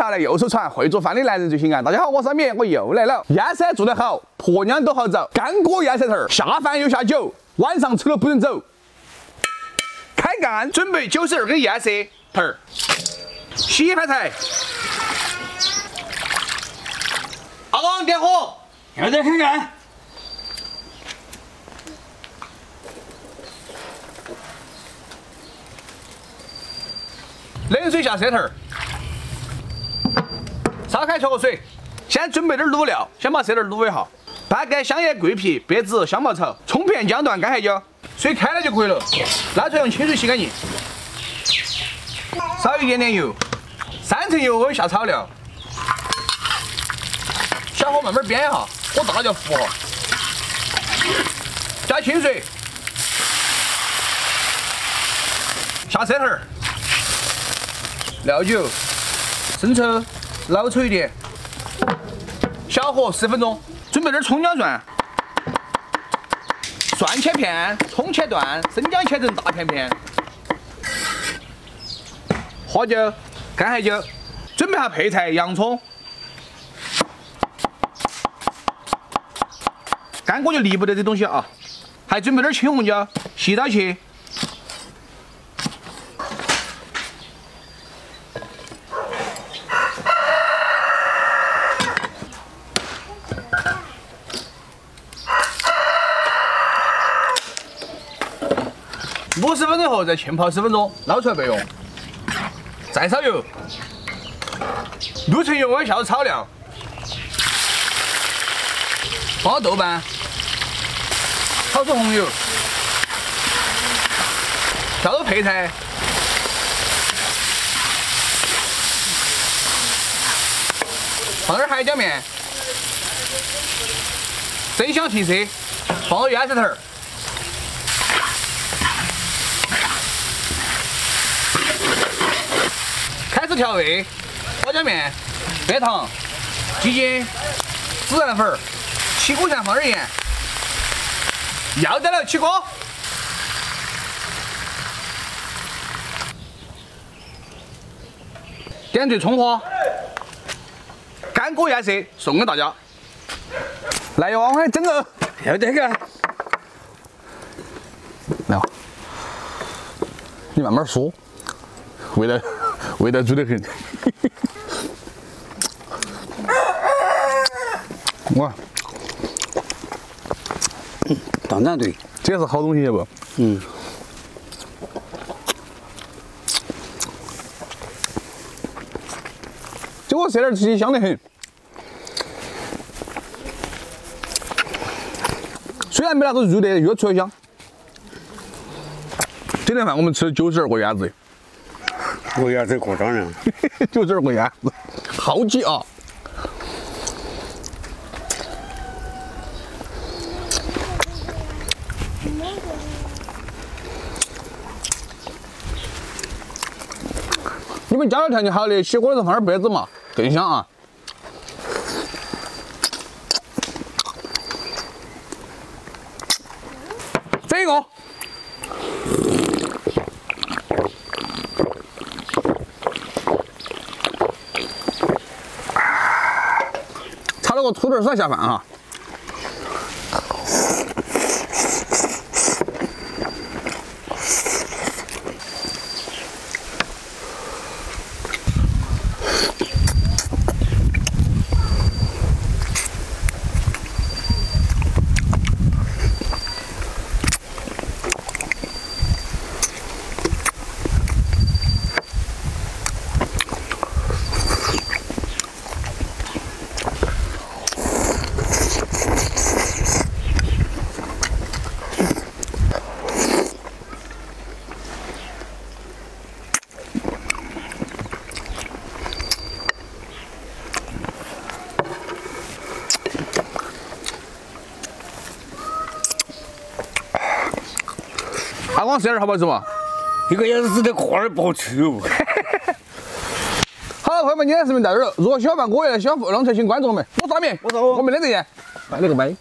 票呢又出场，会做饭的男人最性感。大家好，我是阿米，我又来了。燕山做得好，婆娘都好找。干锅燕山头，下饭又下酒，晚上抽了不准走。开干，准备92根燕山头，洗饭菜，阿刚点火，现在开干。 冷水下车头，烧开焯水，先准备点卤料，先把车头卤一下。半根香叶、桂皮、白芷、香茅草、葱片、姜段、干海椒。水开了就可以了，捞出来用清水洗干净。少一点点油，3层油温下炒料，小火慢慢煸一下，火大就浮了。加清水，下车头。 料酒、生抽捞出一点，小火10分钟。准备点葱姜蒜，蒜切片，葱切段，生姜切成大片片。花椒、干海椒，准备下配菜：洋葱。干锅就离不得这东西啊！还准备点青红椒，细刀切。 50分钟后再浸泡10分钟，捞出来备用。再烧油，6层油温下入炒料，放豆瓣，炒出红油，下入配菜，放点海椒面，增香提色，放入鸭舌头。 调味：花椒面、白糖、鸡精、孜然粉、起锅前放点盐。要得了，起锅。点缀葱花，干锅鸭舌送给大家。来一碗，我整个要得个。来，你慢慢说，味道足得很，哇！当然对，这是好东西，不？嗯。这个舌头吃起香得很，虽然没拿出肉的，越吃越香。这顿饭我们吃了92个鸭子。 我鸭子夸张了，就这个鸭子，好挤啊！你们家里条件好的，洗锅的时候放点白芝麻，更香啊！这个。 我土豆蒜下饭啊！阿光舌头好不好吃嘛？一个也是吃的苦而不好吃哦。好了，朋友们，今天视频到这儿了。如果喜欢我也喜欢付浪才请关注我们。我是阿米，我是我，我们明天再见，拜了个拜。